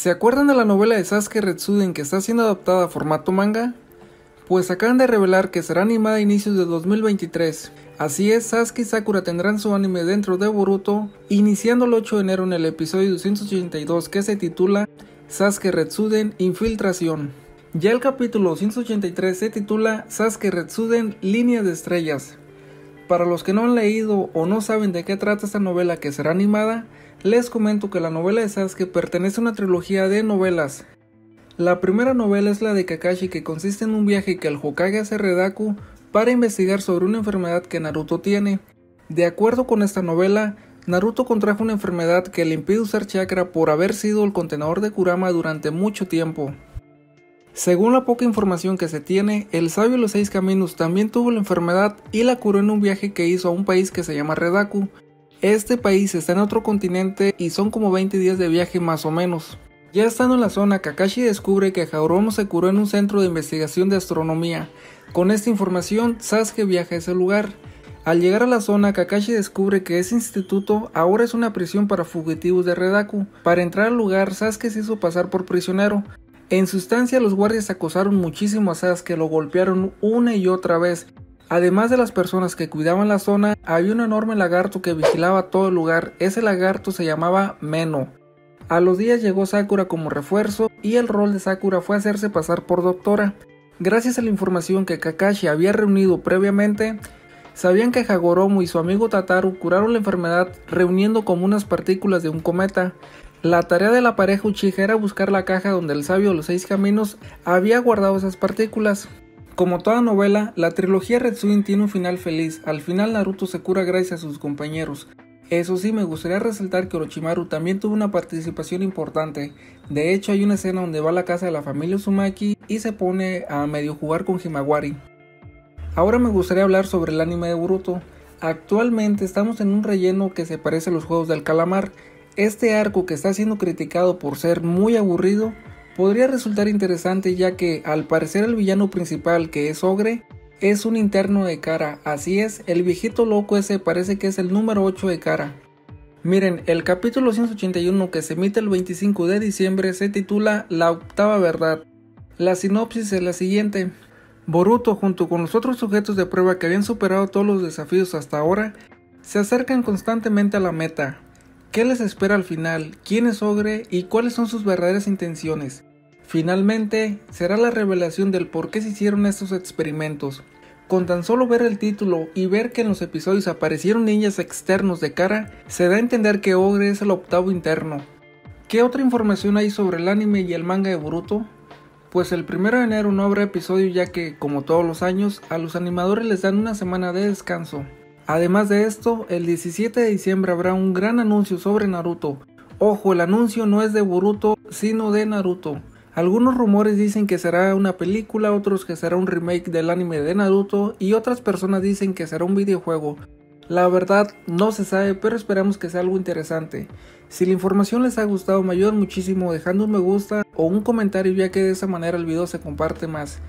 ¿Se acuerdan de la novela de Sasuke Retsuden que está siendo adaptada a formato manga? Pues acaban de revelar que será animada a inicios de 2023. Así es, Sasuke y Sakura tendrán su anime dentro de Boruto, iniciando el 8 de enero en el episodio 282 que se titula Sasuke Retsuden Infiltración. Ya el capítulo 183 se titula Sasuke Retsuden Líneas de Estrellas. Para los que no han leído o no saben de qué trata esta novela que será animada, les comento que la novela de Sasuke pertenece a una trilogía de novelas. La primera novela es la de Kakashi, que consiste en un viaje que el Hokage hace a Redaku para investigar sobre una enfermedad que Naruto tiene. De acuerdo con esta novela, Naruto contrajo una enfermedad que le impide usar chakra por haber sido el contenedor de Kurama durante mucho tiempo. Según la poca información que se tiene, el sabio de los 6 caminos también tuvo la enfermedad y la curó en un viaje que hizo a un país que se llama Redaku. Este país está en otro continente y son como 20 días de viaje más o menos. Ya estando en la zona, Kakashi descubre que Jauromo se curó en un centro de investigación de astronomía. Con esta información, Sasuke viaja a ese lugar. Al llegar a la zona, Kakashi descubre que ese instituto ahora es una prisión para fugitivos de Redaku. Para entrar al lugar, Sasuke se hizo pasar por prisionero. En su estancia, los guardias acosaron muchísimo a Sasuke, lo golpearon una y otra vez. Además de las personas que cuidaban la zona, había un enorme lagarto que vigilaba todo el lugar. Ese lagarto se llamaba Meno. A los días llegó Sakura como refuerzo y el rol de Sakura fue hacerse pasar por doctora. Gracias a la información que Kakashi había reunido previamente, sabían que Hagoromo y su amigo Tataru curaron la enfermedad reuniendo como unas partículas de un cometa. La tarea de la pareja Uchiha era buscar la caja donde el sabio de los 6 caminos había guardado esas partículas. Como toda novela, la trilogía Retsuden tiene un final feliz. Al final Naruto se cura gracias a sus compañeros. Eso sí, me gustaría resaltar que Orochimaru también tuvo una participación importante. De hecho, hay una escena donde va a la casa de la familia Uzumaki y se pone a medio jugar con Himawari. Ahora me gustaría hablar sobre el anime de Boruto. Actualmente estamos en un relleno que se parece a los juegos del calamar. Este arco, que está siendo criticado por ser muy aburrido, podría resultar interesante, ya que al parecer el villano principal, que es Ogre, es un interno de Kara. Así es, el viejito loco ese parece que es el número 8 de Kara. Miren, el capítulo 181 que se emite el 25 de diciembre se titula La octava verdad. La sinopsis es la siguiente. Boruto, junto con los otros sujetos de prueba que habían superado todos los desafíos hasta ahora, se acercan constantemente a la meta. ¿Qué les espera al final? ¿Quién es Ogre? ¿Y cuáles son sus verdaderas intenciones? Finalmente, será la revelación del por qué se hicieron estos experimentos. Con tan solo ver el título y ver que en los episodios aparecieron ninjas externos de Kara, se da a entender que Ogre es el octavo interno. ¿Qué otra información hay sobre el anime y el manga de Boruto? Pues el 1 de enero no habrá episodio, ya que, como todos los años, a los animadores les dan una semana de descanso. Además de esto, el 17 de diciembre habrá un gran anuncio sobre Naruto. Ojo, el anuncio no es de Boruto, sino de Naruto. Algunos rumores dicen que será una película, otros que será un remake del anime de Naruto y otras personas dicen que será un videojuego. La verdad no se sabe, pero esperamos que sea algo interesante. Si la información les ha gustado, me ayudan muchísimo dejando un me gusta o un comentario, ya que de esa manera el video se comparte más.